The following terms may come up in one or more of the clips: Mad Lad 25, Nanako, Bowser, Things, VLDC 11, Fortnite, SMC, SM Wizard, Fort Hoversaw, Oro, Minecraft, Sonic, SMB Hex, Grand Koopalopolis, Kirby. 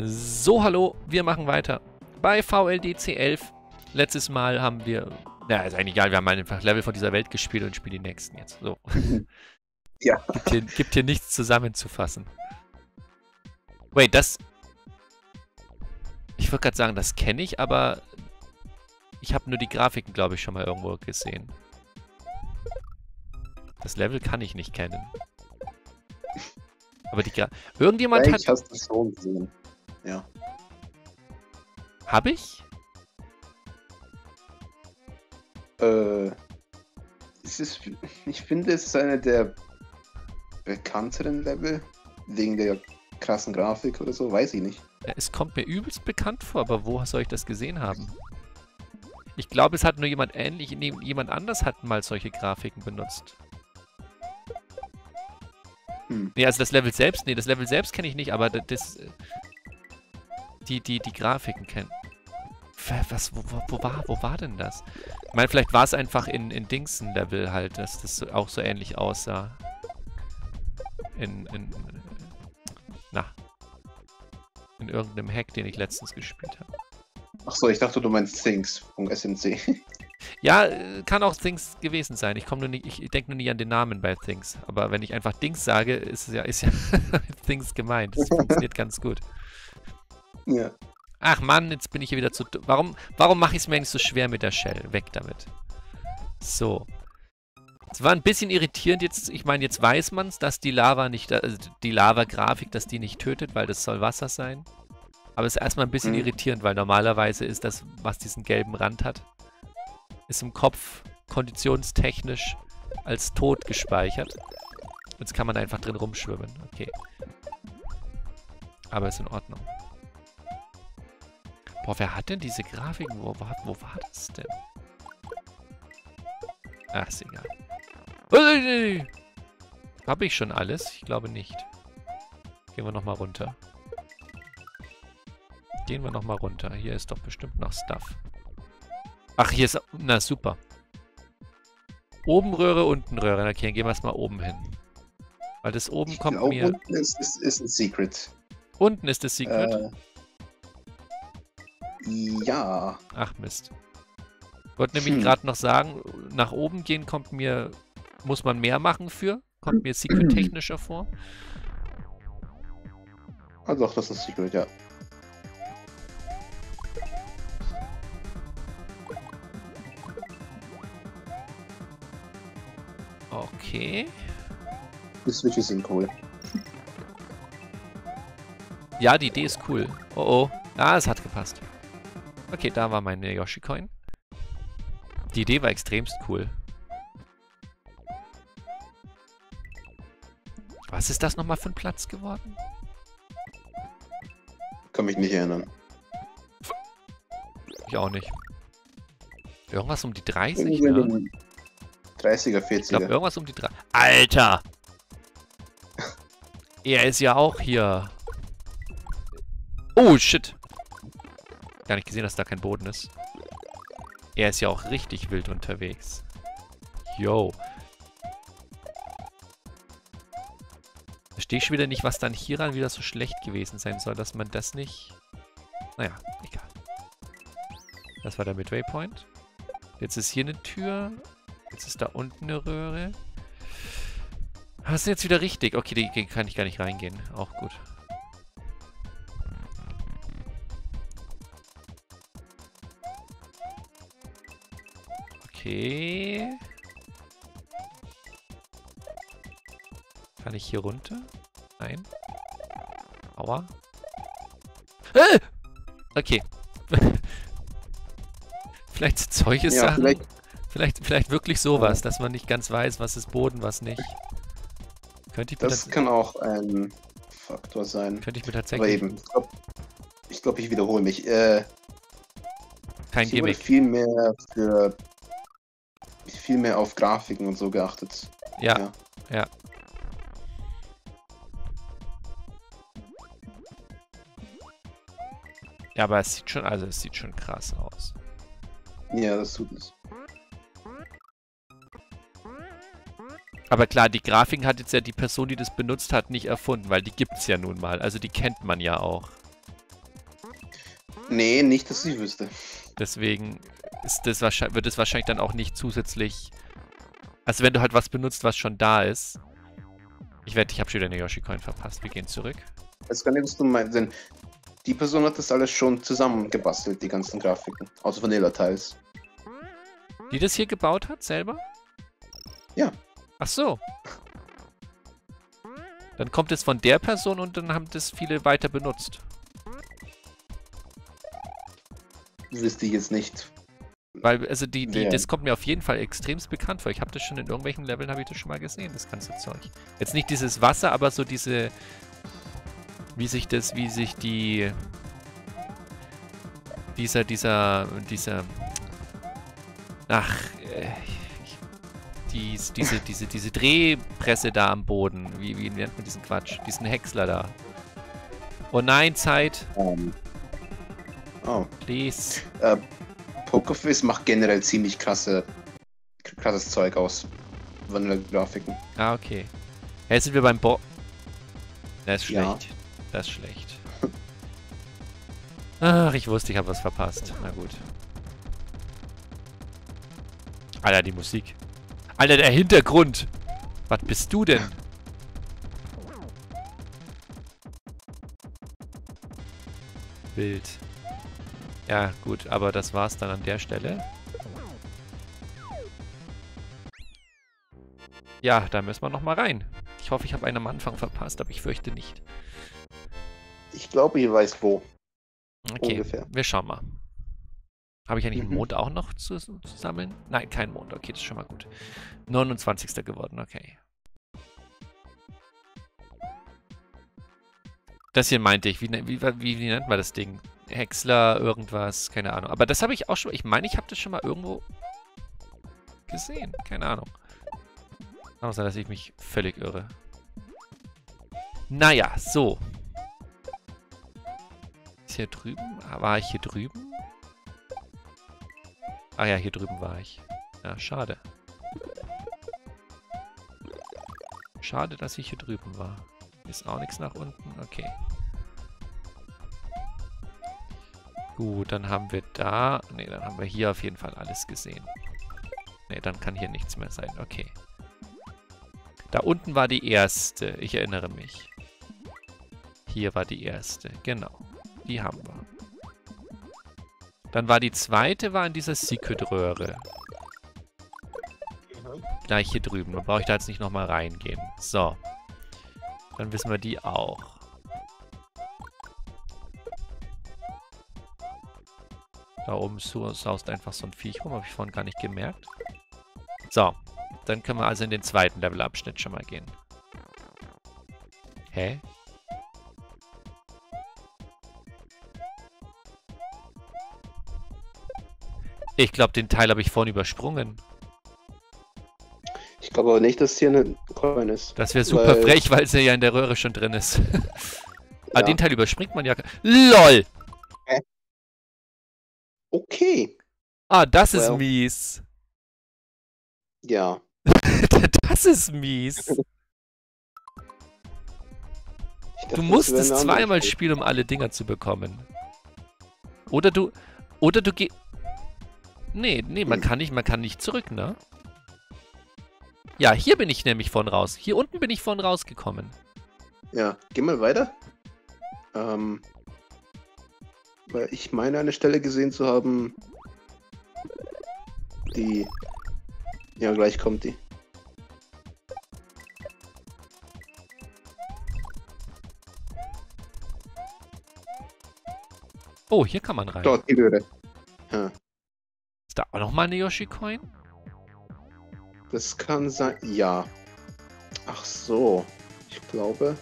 So, hallo, wir machen weiter bei VLDC11. Letztes Mal haben wir... Na, ist eigentlich egal, wir haben einfach Level von dieser Welt gespielt und spielen die nächsten jetzt. So. Ja. Gibt hier nichts zusammenzufassen. Wait, das... Ich würde gerade sagen, das kenne ich, aber... Ich habe nur die Grafiken, glaube ich, schon mal irgendwo gesehen. Das Level kann ich nicht kennen. Aber die Grafiken... Irgendjemand hat... Ich hast das schon gesehen. Ja. Hab ich? Es ist, ich finde, es ist eine der bekannteren Level, wegen der krassen Grafik oder so, weiß ich nicht. Es kommt mir übelst bekannt vor, aber wo soll ich das gesehen haben? Ich glaube, es hat nur jemand ähnlich, jemand anders hat mal solche Grafiken benutzt. Hm. Nee, also das Level selbst, nee, das Level selbst kenne ich nicht, aber das... Die Grafiken kennen. Was, wo war denn das? Ich meine, vielleicht war es einfach in Dings ein Level halt, dass das auch so ähnlich aussah. In irgendeinem Hack, den ich letztens gespielt habe. Achso, ich dachte, du meinst Things von SMC. Ja, kann auch Things gewesen sein. Ich denke nur nie an den Namen bei Things. Aber wenn ich einfach Dings sage, ist ja Things gemeint. Das funktioniert ganz gut. Ja. Ach Mann, jetzt bin ich hier wieder zu... Warum mache ich es mir eigentlich so schwer mit der Shell? Weg damit. So. Es war ein bisschen irritierend jetzt. Ich meine, jetzt weiß man es, dass die Lava nicht... Also die Lava-Grafik, dass die nicht tötet, weil das soll Wasser sein. Aber es ist erstmal ein bisschen irritierend, weil normalerweise ist das, was diesen gelben Rand hat, ist im Kopf konditionstechnisch als tot gespeichert. Jetzt kann man da einfach drin rumschwimmen. Okay. Aber ist in Ordnung. Boah, wer hat denn diese Grafiken? Wo war das denn? Ach, ist egal. Habe ich schon alles? Ich glaube nicht. Gehen wir nochmal runter. Gehen wir nochmal runter. Hier ist doch bestimmt noch Stuff. Ach, hier ist... Na, super. Oben Röhre, unten Röhre. Okay, dann gehen wir erstmal oben hin. Weil das oben ich kommt glaub, mir... Unten ist ein Secret. Unten ist das Secret? Ja. Ach Mist. Ich wollte nämlich gerade noch sagen, nach oben gehen kommt mir, muss man mehr machen für, kommt mir Secret technischer vor. Ah doch, das ist Secret, ja. Okay. Die Switches sind cool. Ja, die Idee ist cool. Oh oh. Ah, es hat gepasst. Okay, da war mein Yoshi-Coin. Die Idee war extremst cool. Was ist das nochmal für ein Platz geworden? Kann mich nicht erinnern. Ich auch nicht. Irgendwas um die 30, ne? 30er, 40er. Ich glaube, irgendwas um die 30. Alter! Er ist ja auch hier. Oh, shit! Gar nicht gesehen, dass da kein Boden ist. Er ist ja auch richtig wild unterwegs. Yo. Verstehe ich schon wieder nicht, was dann hieran wieder so schlecht gewesen sein soll, dass man das nicht... Naja, egal. Das war der Midway Point. Jetzt ist hier eine Tür. Jetzt ist da unten eine Röhre. Das ist jetzt wieder richtig. Okay, die kann ich gar nicht reingehen. Auch gut. Kann ich hier runter? Nein. Aua. Okay. Vielleicht sind solche Sachen. Vielleicht wirklich sowas, dass man nicht ganz weiß, was ist Boden, was nicht. Könnte ich mir das kann auch ein Faktor sein. Könnte ich mir tatsächlich. Eben, ich glaube, ich wiederhole mich. Kein Gimmick. Viel mehr auf Grafiken und so geachtet. Ja. Ja, aber es sieht schon krass aus. Ja, das tut es. Aber klar, die Grafiken hat jetzt ja die Person, die das benutzt hat, nicht erfunden, weil die gibt's ja nun mal. Also die kennt man ja auch. Nee, nicht, dass ich wüsste. Deswegen ist das wahrscheinlich, wird es wahrscheinlich dann auch nicht zusätzlich... Also wenn du halt was benutzt, was schon da ist... Ich habe schon wieder eine Yoshi-Coin verpasst. Wir gehen zurück. Das kann ich nicht, was du meinst, denn die Person hat das alles schon zusammengebastelt, die ganzen Grafiken. Außer Vanilla-Tiles. Die das hier gebaut hat, selber? Ja. Ach so. Dann kommt es von der Person und dann haben das viele weiter benutzt. Wüsste ich jetzt nicht. Weil, also das kommt mir auf jeden Fall extremst bekannt vor. Ich habe das schon in irgendwelchen Leveln, habe ich das schon mal gesehen, das ganze Zeug. Jetzt nicht dieses Wasser, aber so diese, diese Drehpresse da am Boden. Wie nennt man diesen Quatsch? Diesen Häcksler da. Oh nein, Zeit. Oh. Please. Pokerface macht generell ziemlich krasses Zeug aus. Vanilla-Grafiken. Ah, okay. Jetzt sind wir beim Das ist schlecht. Ja. Das ist schlecht. Ach, ich wusste, ich habe was verpasst. Na gut. Alter, die Musik. Alter, der Hintergrund! Was bist du denn? Wild. Ja, gut, aber das war's dann an der Stelle. Ja, da müssen wir nochmal rein. Ich hoffe, ich habe einen am Anfang verpasst, aber ich fürchte nicht. Ich glaube, ihr weiß wo. Okay, ungefähr. Wir schauen mal. Habe ich eigentlich einen Mond auch noch zu sammeln? Nein, kein Mond. Okay, das ist schon mal gut. 29. geworden, okay. Das hier meinte ich. Wie nennt man das Ding? Häcksler, irgendwas, keine Ahnung. Aber das habe ich auch schon... Ich meine, ich habe das schon mal irgendwo gesehen. Keine Ahnung. Außer, dass ich mich völlig irre. Naja, so. Ist hier drüben? War ich hier drüben? Ah ja, hier drüben war ich. Ja, schade. Schade, dass ich hier drüben war. Ist auch nichts nach unten. Okay. Gut, dann haben wir da... Ne, dann haben wir hier auf jeden Fall alles gesehen. Ne, dann kann hier nichts mehr sein. Okay. Da unten war die erste. Ich erinnere mich. Hier war die erste. Genau. Die haben wir. Dann war die zweite in dieser Secret-Röhre. Gleich hier drüben. Dann brauche ich da jetzt nicht nochmal reingehen. So. Dann wissen wir die auch. Da oben saust einfach so ein Viech rum, habe ich vorhin gar nicht gemerkt. So, dann können wir also in den zweiten Levelabschnitt schon mal gehen. Hä? Ich glaube, den Teil habe ich vorhin übersprungen. Ich glaube aber nicht, dass hier eine Coin ist. Das wäre super frech, weil sie ja in der Röhre schon drin ist. Ja. Aber den Teil überspringt man ja... LOL! Okay. Ah, das ist mies. Ja. Das ist mies. Du musst es zweimal spielen, um alle Dinger zu bekommen. Oder du gehst... Nee, man kann nicht zurück, ne? Ja, hier bin ich nämlich von raus. Hier unten bin ich von rausgekommen. Ja, geh mal weiter. Weil ich meine, eine Stelle gesehen zu haben, die... Ja, gleich kommt die. Oh, hier kann man rein. Dort, die Röhre. Ja. Ist da auch nochmal eine Yoshi-Coin? Das kann sein... Ja. Ach so. Ich glaube...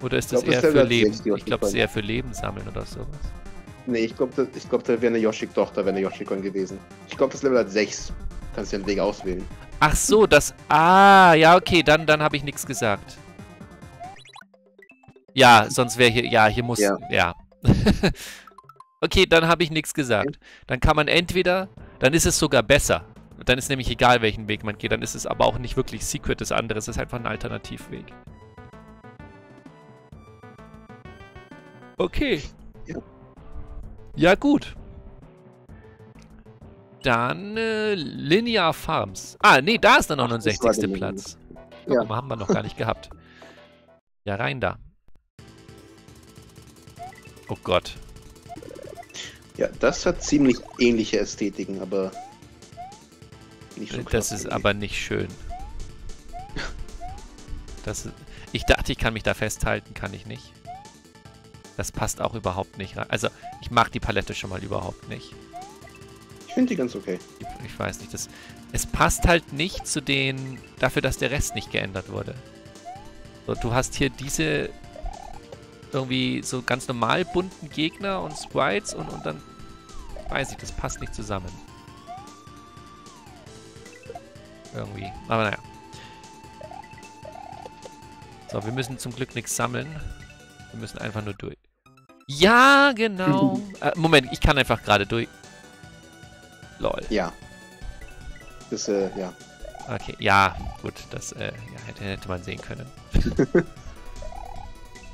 Oder ist das eher für Leben? Ich glaube, es ist eher für Leben sammeln oder sowas. Nee, ich glaube, da wäre eine Yoshi-Tochter, wäre eine Yoshi-Coin gewesen. Ich glaube, das Level hat 6. Kannst du den Weg auswählen. Ach so, das... Ah, ja, okay, dann habe ich nichts gesagt. Ja, sonst wäre hier... Ja, hier muss... Ja. Okay, dann habe ich nichts gesagt. Dann kann man entweder... Dann ist es sogar besser. Dann ist nämlich egal, welchen Weg man geht. Dann ist es aber auch nicht wirklich Secret, das andere. Es ist einfach ein Alternativweg. Okay. Ja. Ja gut. Dann Linear Farms. Ah, nee, da ist der 69. Platz. Ja. Haben wir noch gar nicht gehabt. Ja, rein da. Oh Gott. Ja, das hat ziemlich ähnliche Ästhetiken, aber nicht so krass. Das ist aber nicht schön. Das ist, ich dachte, ich kann mich da festhalten, kann ich nicht. Das passt auch überhaupt nicht rein. Also, ich mag die Palette schon mal überhaupt nicht. Ich finde die ganz okay. Ich weiß nicht, das, es passt halt nicht zu den, dafür, dass der Rest nicht geändert wurde. So, du hast hier diese irgendwie so ganz normal bunten Gegner und Sprites und dann, weiß ich, das passt nicht zusammen. Irgendwie, aber naja. So, wir müssen zum Glück nichts sammeln. Wir müssen einfach nur durch. Ja, genau. Moment, ich kann einfach gerade durch. Lol. Ja. Das, ja. Okay, ja, gut, das, ja, hätte man sehen können.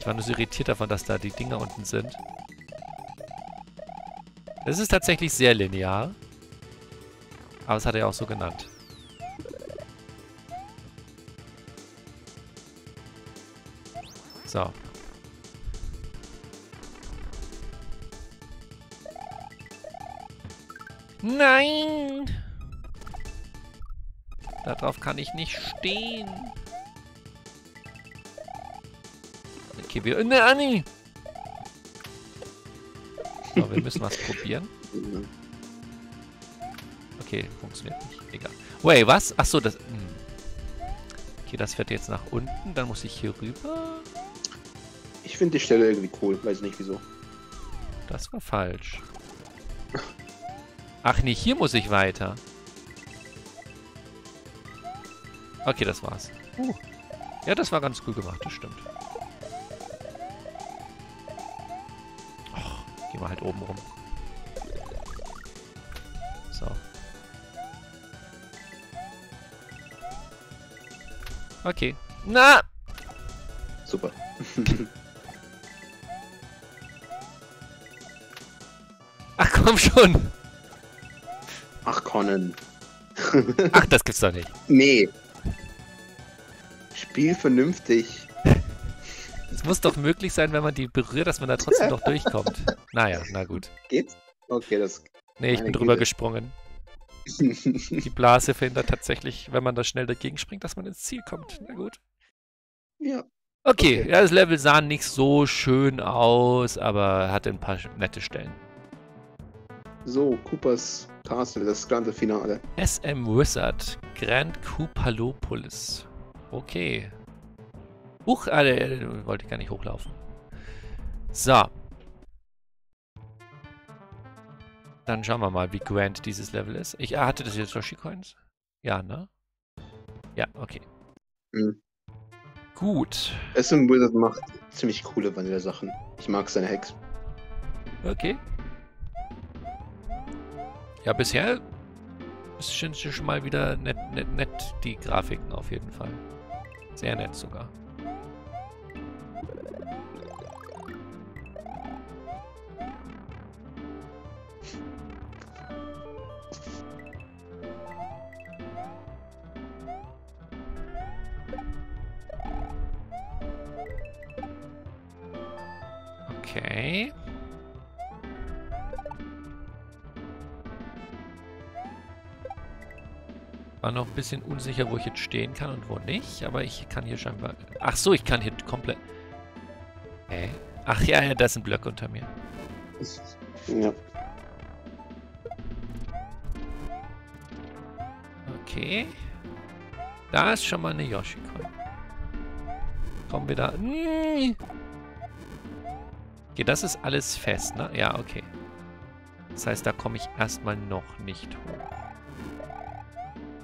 Ich war nur so irritiert davon, dass da die Dinger unten sind. Das ist tatsächlich sehr linear. Aber das hat er auch so genannt. So. Nein! Darauf kann ich nicht stehen. Okay, wir... Ne, Anni! So, wir müssen was probieren. Okay, funktioniert nicht. Egal. Wait, was? Achso, das... Okay, das fährt jetzt nach unten. Dann muss ich hier rüber. Ich finde die Stelle irgendwie cool. Weiß nicht, wieso. Das war falsch. Ach nee, hier muss ich weiter. Okay, das war's. Ja, das war ganz cool gemacht, das stimmt. Och, gehen wir halt oben rum. So. Okay. Na! Super. Ach, komm schon! Ach, Conan. Ach, das gibt's doch nicht. Nee. Spiel vernünftig. Es muss doch möglich sein, wenn man die berührt, dass man da trotzdem noch durchkommt. Naja, na gut. Geht's? Okay, das... Nee, ich bin drüber gesprungen. Die Blase verhindert tatsächlich, wenn man da schnell dagegen springt, dass man ins Ziel kommt. Na gut. Ja. Okay. Ja, das Level sah nicht so schön aus, aber hatte ein paar nette Stellen. So, Coopers Castle, das ganze Finale. SM Wizard, Grand Koopalopolis. Okay. Huch, Alter, wollte ich gar nicht hochlaufen. So. Dann schauen wir mal, wie grand dieses Level ist. Ich hatte das jetzt Yoshi-Coins? Ja, ne? Ja, okay. Mhm. Gut. SM Wizard macht ziemlich coole Vanilla-Sachen. Ich mag seine Hacks. Okay. Ja, bisher ist schon mal wieder nett die Grafiken auf jeden Fall. Sehr nett sogar. Okay. War noch ein bisschen unsicher, wo ich jetzt stehen kann und wo nicht, aber ich kann hier scheinbar... Ach so, ich kann hier komplett... Hä? Ach ja, ja, da sind Blöcke unter mir. Ja. Okay. Da ist schon mal eine Yoshi-Coin. Kommen wir da... Okay, das ist alles fest, ne? Ja, okay. Das heißt, da komme ich erstmal noch nicht hoch.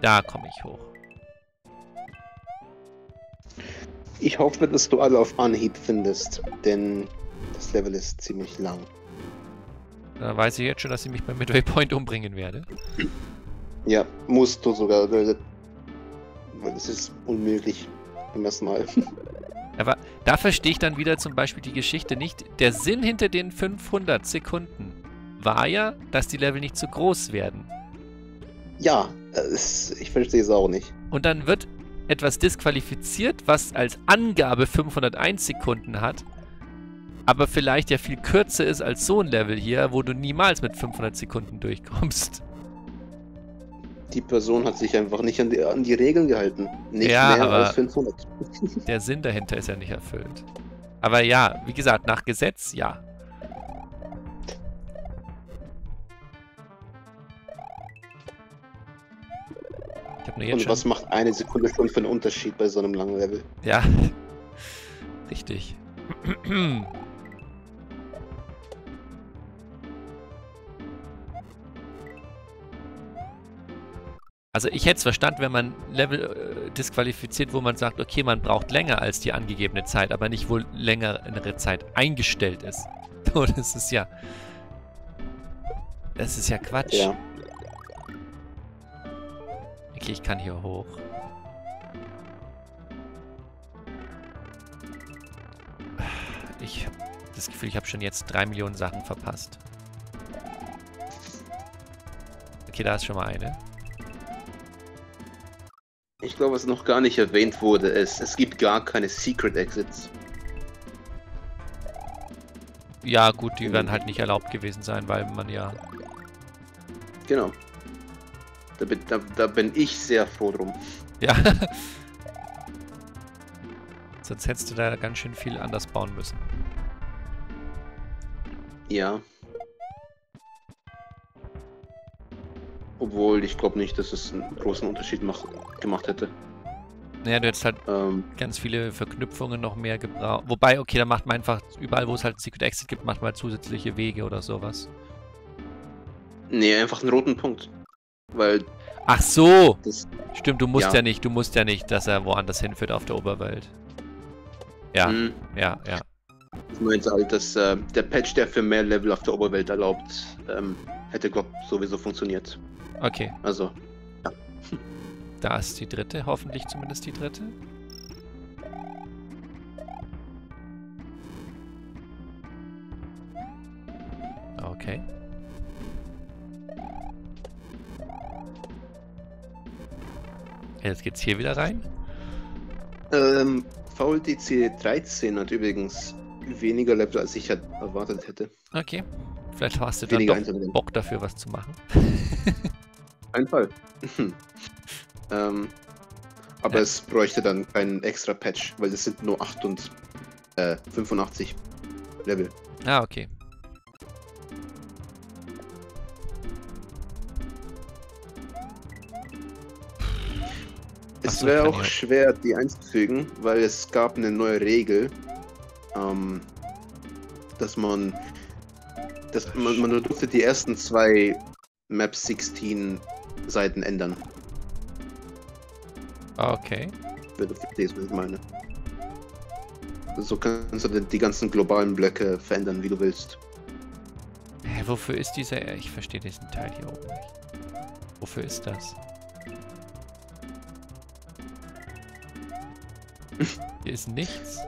Da komme ich hoch. Ich hoffe, dass du alle auf Anhieb findest, denn das Level ist ziemlich lang. Da weiß ich jetzt schon, dass ich mich beim Midway Point umbringen werde. Ja, musst du sogar, weil es ist unmöglich beim ersten Mal. Aber da verstehe ich dann wieder zum Beispiel die Geschichte nicht. Der Sinn hinter den 500 Sekunden. war ja, dass die Level nicht zu groß werden. Ja, ich verstehe es auch nicht. Und dann wird etwas disqualifiziert, was als Angabe 501 Sekunden hat, aber vielleicht ja viel kürzer ist als so ein Level hier, wo du niemals mit 500 Sekunden durchkommst. Die Person hat sich einfach nicht an die Regeln gehalten. Nicht ja, mehr als 500. Der Sinn dahinter ist ja nicht erfüllt. Aber ja, wie gesagt, nach Gesetz, ja. Ich hab nur jetzt. Und was macht eine Sekunde schon für einen Unterschied bei so einem langen Level? Ja, richtig. Also ich hätte es verstanden, wenn man Level disqualifiziert, wo man sagt, okay, man braucht länger als die angegebene Zeit, aber nicht, wo längere Zeit eingestellt ist. So, das ist ja Quatsch. Ja. Okay, ich kann hier hoch. Ich habe das Gefühl, ich habe schon jetzt 3 Millionen Sachen verpasst. Okay, da ist schon mal eine. Ich glaube, was noch gar nicht erwähnt wurde, ist, es gibt gar keine Secret Exits. Ja gut, die werden halt nicht erlaubt gewesen sein, weil man ja... Genau. Da bin ich sehr froh drum. Ja. Sonst hättest du da ganz schön viel anders bauen müssen. Ja. Obwohl, ich glaube nicht, dass es einen großen Unterschied gemacht hätte. Naja, du hättest halt ganz viele Verknüpfungen noch mehr gebraucht. Wobei, okay, da macht man einfach, überall wo es halt Secret Exit gibt, macht man halt zusätzliche Wege oder sowas. Nee, einfach einen roten Punkt. Weil... Ach so! Stimmt, du musst ja nicht, dass er woanders hinführt auf der Oberwelt. Ja, ja. Ich meine halt, dass der Patch, der für mehr Level auf der Oberwelt erlaubt, hätte, glaube ich, sowieso funktioniert. Okay. Also, ja. Da ist die dritte, hoffentlich zumindest die dritte. Okay. Jetzt geht's hier wieder rein. VLDC13 hat übrigens weniger Level, als ich erwartet hätte. Okay. Vielleicht hast du dann doch Bock dafür, was zu machen. Ein Fall. Aber es bräuchte dann keinen extra Patch, weil es sind nur 85 Level. Ah, okay. Es wäre auch schwer, die einzufügen, weil es gab eine neue Regel, dass man durfte die ersten 2 Map 16 Seiten ändern. Okay. Wenn du verstehst, was ich meine. So kannst du die ganzen globalen Blöcke verändern, wie du willst. Hä, wofür ist dieser... Ich verstehe diesen Teil hier oben nicht. Wofür ist das? Hier ist nichts.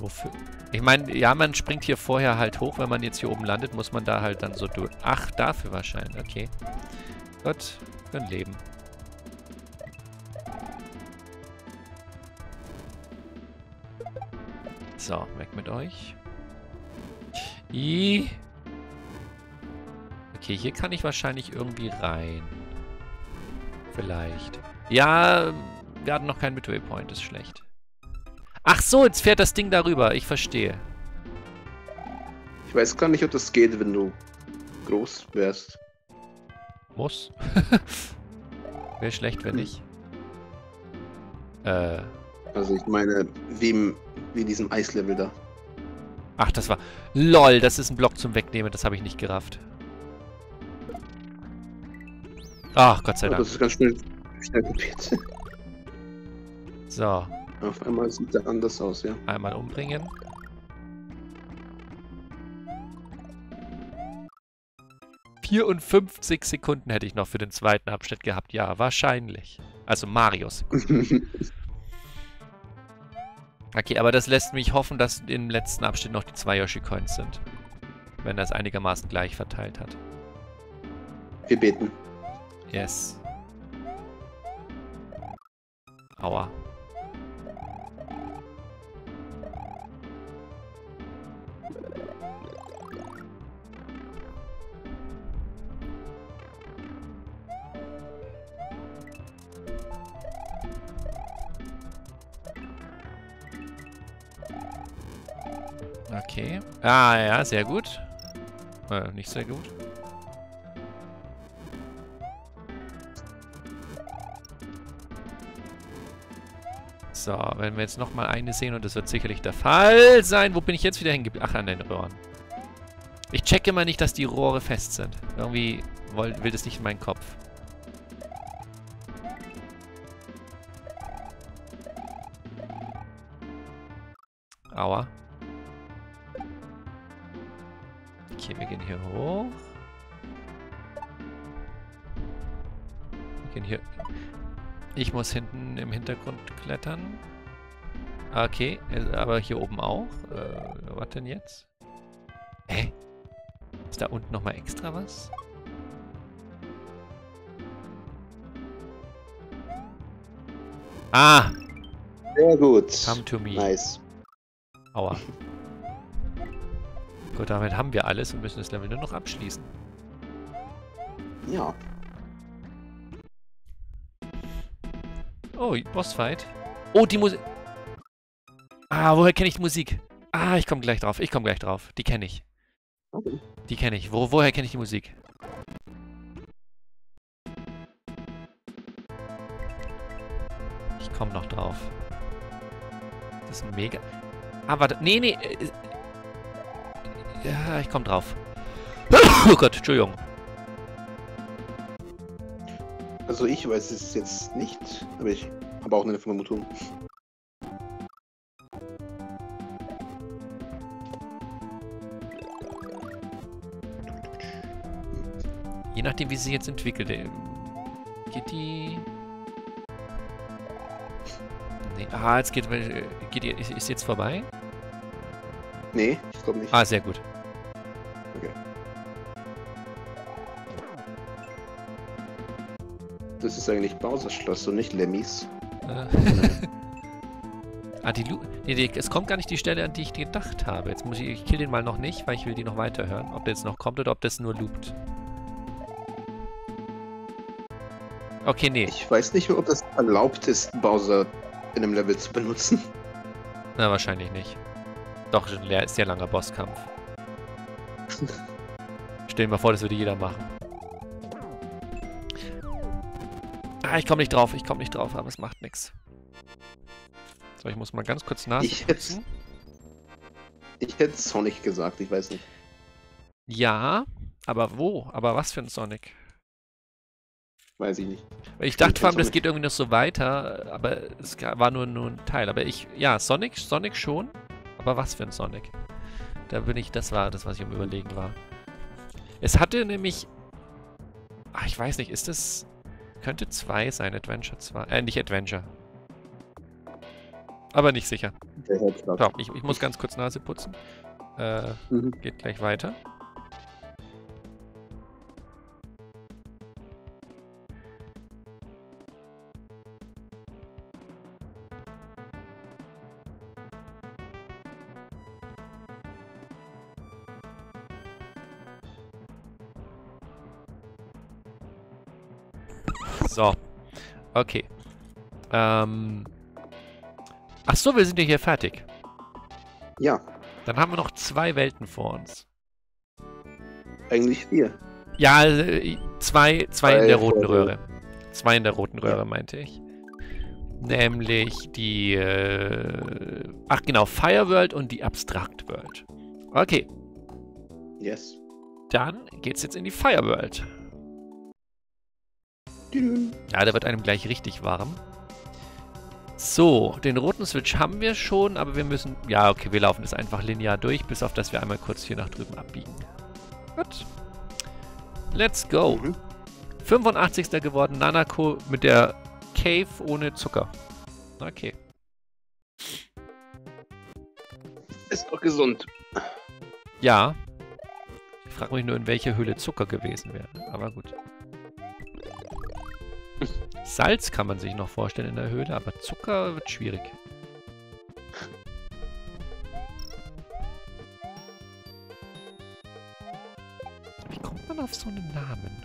Wofür? Ich meine, ja, man springt hier vorher halt hoch. Wenn man jetzt hier oben landet, muss man da halt dann so durch. Ach, dafür wahrscheinlich. Okay. Gott, für ein Leben. So, weg mit euch. I. Okay, hier kann ich wahrscheinlich irgendwie rein. Vielleicht. Ja, wir hatten noch keinen Midway-Point, ist schlecht. Ach so, jetzt fährt das Ding darüber. Ich verstehe. Ich weiß gar nicht, ob das geht, wenn du groß wärst. Muss. Wäre schlecht, wenn nicht. Also ich meine, wie diesem Eislevel da. Ach, das war... LOL, das ist ein Block zum Wegnehmen. Das habe ich nicht gerafft. Ach, Gott sei Dank. Das ist ganz schnell kopiert. So. Auf einmal sieht er anders aus, ja. Einmal umbringen. ...54 Sekunden hätte ich noch für den zweiten Abschnitt gehabt. Ja, wahrscheinlich. Also Marius. Okay, aber das lässt mich hoffen, dass im letzten Abschnitt noch die 2 Yoshi-Coins sind. Wenn das einigermaßen gleich verteilt hat. Wir beten. Yes. Aua. Okay. Ah ja, sehr gut. Nicht sehr gut. So, wenn wir jetzt nochmal eine sehen, und das wird sicherlich der Fall sein. Wo bin ich jetzt wieder hingeblieben? Ach, an den Rohren. Ich checke mal nicht, dass die Rohre fest sind. Irgendwie will das nicht in meinen Kopf. Aua. Okay, wir gehen hier hoch. Wir gehen hier... Ich muss hinten im Hintergrund klettern. Okay, aber hier oben auch. Was denn jetzt? Hä? Ist da unten nochmal extra was? Ah! Sehr gut. Come to me. Nice. Aua. Gut, damit haben wir alles und müssen das Level nur noch abschließen. Ja. Oh, Bossfight. Oh, die Musik. Ah, woher kenne ich die Musik? Ah, ich komme gleich drauf. Die kenne ich. Okay. Die kenne ich. Woher kenne ich die Musik? Ich komme noch drauf. Das ist mega... Ah, warte. Nee. Ja, ich komme drauf. Oh Gott, Entschuldigung. Also ich weiß es jetzt nicht, aber ich habe auch eine Vermutung. Je nachdem, wie sie sich jetzt entwickelt. Geht die... Nee. Ah, jetzt geht die... Ist jetzt vorbei? Nee, ich glaube nicht. Ah, sehr gut. Okay. Das ist eigentlich Bowser's Schloss und nicht Lemmys. Ah, die Lu... Nee, es kommt gar nicht die Stelle, an die ich gedacht habe. Jetzt muss ich... Ich kill den mal noch nicht, weil ich will die noch weiterhören. Ob der jetzt noch kommt oder ob das nur loopt. Okay, nee. Ich weiß nicht, ob das erlaubt ist, Bowser in einem Level zu benutzen. Na, wahrscheinlich nicht. Doch, ein sehr langer Bosskampf. Stell dir mal vor, das würde jeder machen. Ah, ich komme nicht drauf, aber es macht nichts. So, ich muss mal ganz kurz nachdenken. Ich hätte Sonic gesagt, ich weiß nicht. Ja, aber wo? Aber was für ein Sonic? Weiß ich nicht. Ich dachte vor allem, das geht irgendwie noch so weiter, aber es war nur ein Teil. Aber ich, ja, Sonic schon. Aber was für ein Sonic? Da bin ich, das war das, was ich am Überlegen war. Es hatte nämlich... Ach, ich weiß nicht, ist das... Könnte 2 sein, Adventure 2. Nicht Adventure. Aber nicht sicher. So, ich muss ganz kurz Nase putzen. Geht gleich weiter. So, okay. Ach so, wir sind ja hier fertig. Ja. Dann haben wir noch 2 Welten vor uns. Eigentlich 4. Ja, 2 in der roten Röhre. 2 in der roten Röhre, meinte ich. Nämlich die... ach genau, Fire World und die Abstract World. Okay. Yes. Dann geht's jetzt in die Fire World. Ja, da wird einem gleich richtig warm. So, den roten Switch haben wir schon, aber wir müssen... Ja, okay, wir laufen das einfach linear durch, bis auf dass wir einmal kurz hier nach drüben abbiegen. Gut. Let's go. 85. geworden, Nanako mit der Cave ohne Zucker. Okay. Ist doch gesund. Ja. Ich frage mich nur, in welcher Höhle Zucker gewesen wäre. Aber gut. Salz kann man sich noch vorstellen in der Höhle, aber Zucker wird schwierig. Wie kommt man auf so einen Namen?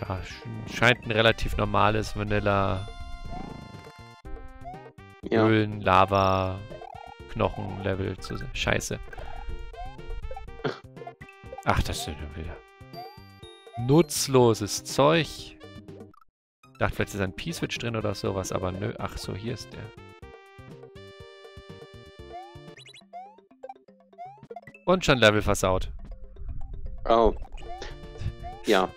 Ja, scheint ein relativ normales Vanilla. Ja. Höhlen, Lava, Knochen-Level zu sein. Scheiße. Ach, das sind ja wieder nutzloses Zeug. Ich dachte, vielleicht ist ein P-Switch drin oder sowas, aber nö. Ach so, hier ist der. Und schon Level versaut. Oh. Ja.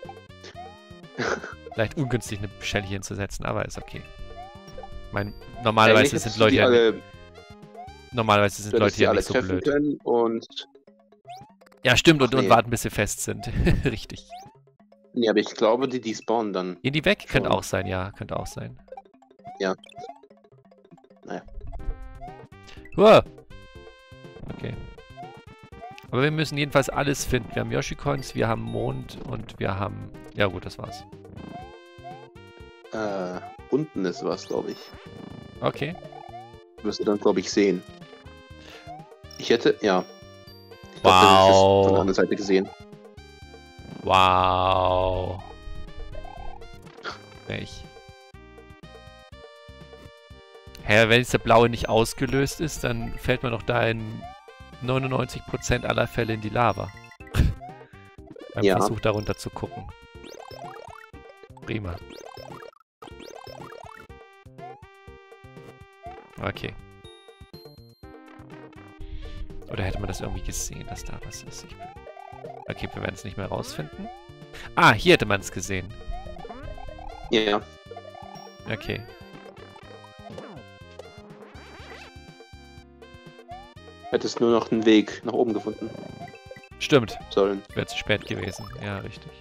Vielleicht ungünstig, eine Shell hier hinzusetzen, aber ist okay. Ich meine, normalerweise sind Leute ja... Normalerweise sind Leute ja nicht so blöd. Ja, stimmt, und warten, bis sie fest sind. Richtig. Nee, aber ich glaube, die spawnen dann. Gehen die weg? Schon. Könnte auch sein, ja. Könnte auch sein. Ja. Naja. Uah. Okay. Aber wir müssen jedenfalls alles finden. Wir haben Yoshi-Coins, wir haben Mond und wir haben... Ja gut, das war's. Unten ist was, glaube ich. Okay. Wirst du dann, glaube ich, sehen. Ich hätte... Ja. Ich glaub, wow. Von der anderen Seite gesehen. Wow. Echt. Hä, wenn jetzt der blaue nicht ausgelöst ist, dann fällt man doch da in 99% aller Fälle in die Lava. Beim ja. Versuch, darunter zu gucken. Prima. Okay. Oder hätte man das irgendwie gesehen, dass da was ist? Okay, wir werden es nicht mehr rausfinden. Ah, hier hätte man es gesehen. Ja. Okay. Hättest nur noch einen Weg nach oben gefunden. Stimmt. Sollen. Wäre zu spät gewesen. Ja, richtig.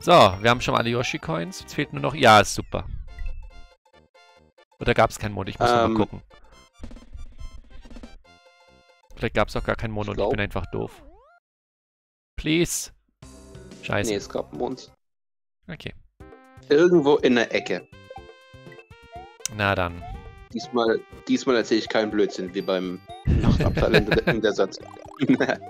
So, wir haben schon alle Yoshi-Coins. Jetzt fehlt nur noch... Ja, ist super. Oder gab es keinen Mond? Ich muss mal gucken. Vielleicht gab es auch gar keinen Mond und ich bin einfach doof. Please. Scheiße. Nee, es gab einen Mond. Okay. Irgendwo in der Ecke. Na dann. Diesmal erzähle ich keinen Blödsinn, wie beim Nachtabteil in der Satz. Ich hätte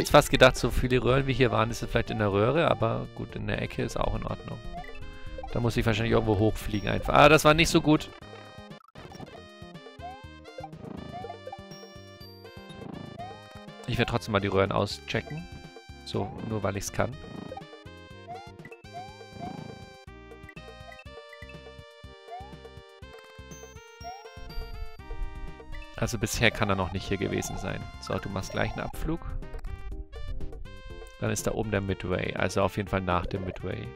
jetzt fast gedacht, so viele Röhren wie hier waren, ist es vielleicht in der Röhre, aber gut, in der Ecke ist auch in Ordnung. Da muss ich wahrscheinlich irgendwo hochfliegen einfach. Ah, das war nicht so gut. Ich werde trotzdem mal die Röhren auschecken. So, nur weil ich es kann. Also bisher kann er noch nicht hier gewesen sein. So, du machst gleich einen Abflug. Dann ist da oben der Midway. Also auf jeden Fall nach dem Midway.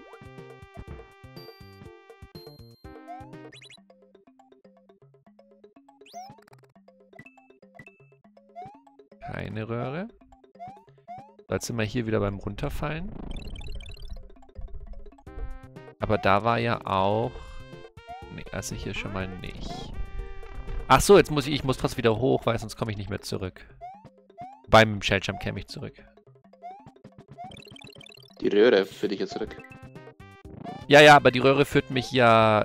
Keine Röhre. So, jetzt sind wir hier wieder beim Runterfallen. Aber da war ja auch... Nee, also hier schon mal nicht. Ach so, jetzt muss ich trotzdem wieder hoch, weil sonst komme ich nicht mehr zurück. Beim Shelljump käme ich zurück. Die Röhre führt dich jetzt zurück. Ja, aber die Röhre führt mich ja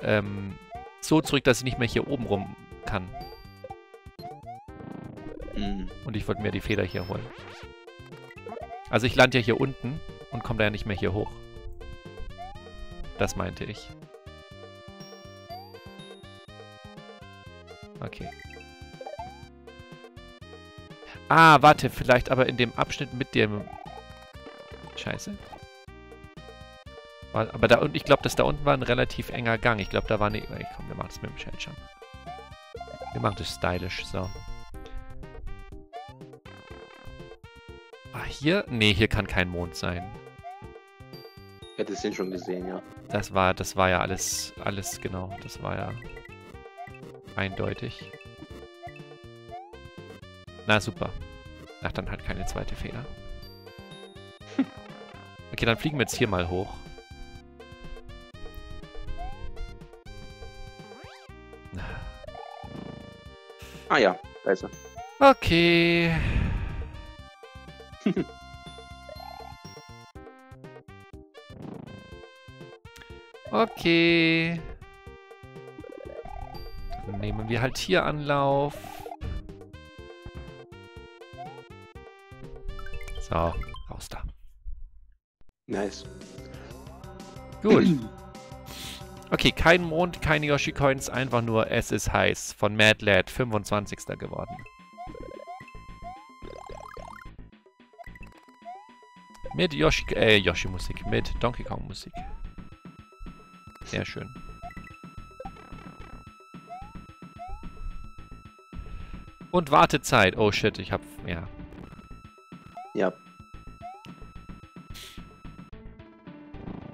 so zurück, dass ich nicht mehr hier oben rum kann. Und ich wollte mir die Feder hier holen. Also ich lande ja hier unten und komme da ja nicht mehr hier hoch. Das meinte ich. Okay. Ah, warte, vielleicht aber in dem Abschnitt mit dem... Scheiße. Aber da unten, ich glaube, dass da unten war ein relativ enger Gang. Ich glaube, da war eine... Komm, wir machen das mit dem Shelljump. Wir machen das stylisch, so. Hier? Nee, hier kann kein Mond sein. Hätte es den schon gesehen, ja. Das war ja alles genau. Das war ja eindeutig. Na super. Ach, dann halt keine zweite Feder. Okay, dann fliegen wir jetzt hier mal hoch. Ah ja, da ist er. Okay. Okay. Dann nehmen wir halt hier Anlauf. So, raus da. Nice. Gut. Okay, kein Mond, keine Yoshi-Coins, einfach nur Es ist heiß von Mad Lad 25. geworden. Mit Yoshi-Musik, mit Donkey Kong-Musik. Sehr schön. Und Wartezeit. Oh shit, ich hab... ja. Ja.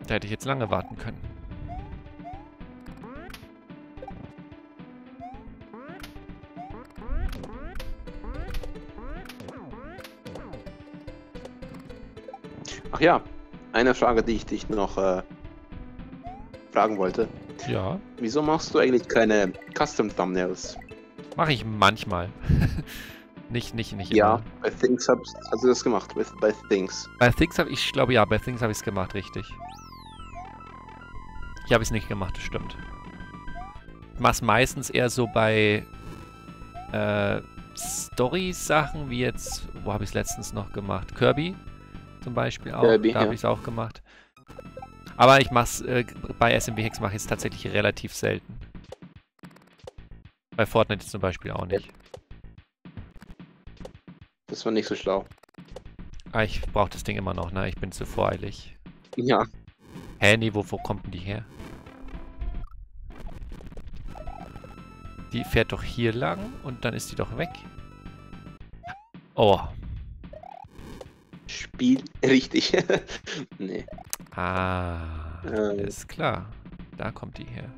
Da hätte ich jetzt lange warten können. Ach ja, eine Frage, die ich dich noch fragen wollte. Ja. Wieso machst du eigentlich keine Custom Thumbnails? Mache ich manchmal. nicht immer. Ja, bei Things hast du das gemacht, bei Things. Bei Things habe ich, glaube ja, bei Things habe ich es gemacht, richtig. Hier habe ich es nicht gemacht, das stimmt. Ich mache es meistens eher so bei Story-Sachen, wie jetzt, wo habe ich es letztens noch gemacht? Kirby zum Beispiel auch, Kirby, da habe ich es auch gemacht. Aber ich mache es, bei SMB Hex mache ich es tatsächlich relativ selten. Bei Fortnite zum Beispiel auch nicht. Das war nicht so schlau. Ah, ich brauche das Ding immer noch, ne? Ich bin zu voreilig. Ja. Hä, nee, wo kommt denn die her? Die fährt doch hier lang und dann ist die doch weg. Oh. Spiel richtig. Nee. Ah, ist klar. Da kommt die her.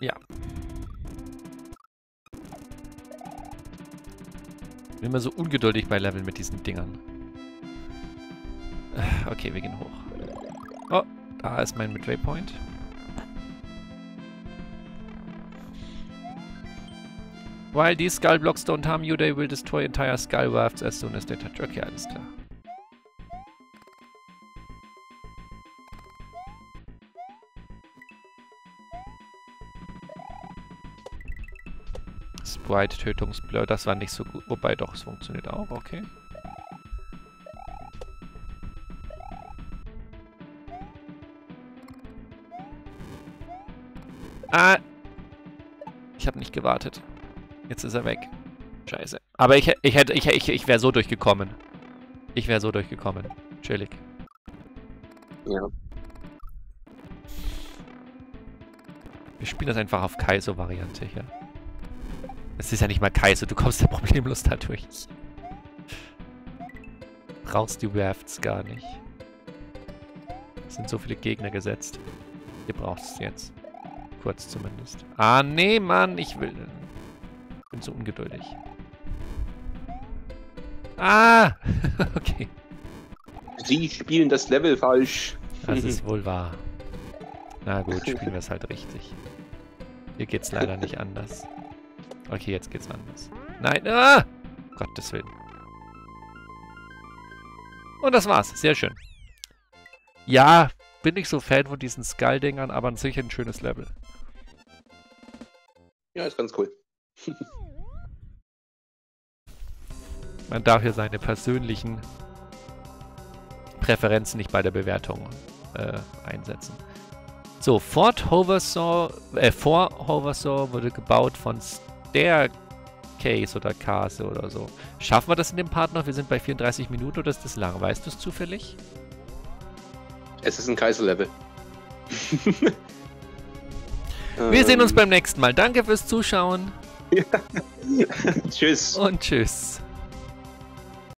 Ja. Bin immer so ungeduldig bei Leveln mit diesen Dingern. Okay, wir gehen hoch. Oh, da ist mein Midway Point. While these skull blocks don't harm you, they will destroy entire skull rafts as soon as they touch. Okay, alles klar. Tötungsblur, das war nicht so gut. Wobei doch, es funktioniert auch, okay. Ah! Ich habe nicht gewartet. Jetzt ist er weg. Scheiße. Aber ich wäre so durchgekommen. Ich wäre so durchgekommen. Chillig. Ja. Wir spielen das einfach auf Kaizo-Variante hier. Es ist ja nicht mal Kaiser, du kommst ja problemlos da durch. Brauchst die Rafts gar nicht. Es sind so viele Gegner gesetzt. Ihr braucht es jetzt. Kurz zumindest. Ah, nee, Mann, ich will... Ich bin so ungeduldig. Ah! Okay. Sie spielen das Level falsch. Das ist wohl wahr. Na gut, spielen wir es halt richtig. Hier geht's leider nicht anders. Okay, jetzt geht's anders. Nein, ah! Gottes Willen. Und das war's. Sehr schön. Ja, bin nicht so Fan von diesen Skull-Dingern, aber an sich ein schönes Level. Ja, ist ganz cool. Man darf hier seine persönlichen Präferenzen nicht bei der Bewertung einsetzen. So, Fort Hoversaw wurde gebaut von Staircase oder Castle oder so. Schaffen wir das in dem Part noch? Wir sind bei 34 Minuten oder ist das lang? Weißt du es zufällig? Es ist ein Kaiser-Level. Wir sehen uns beim nächsten Mal. Danke fürs Zuschauen. Ja. Tschüss. Und tschüss.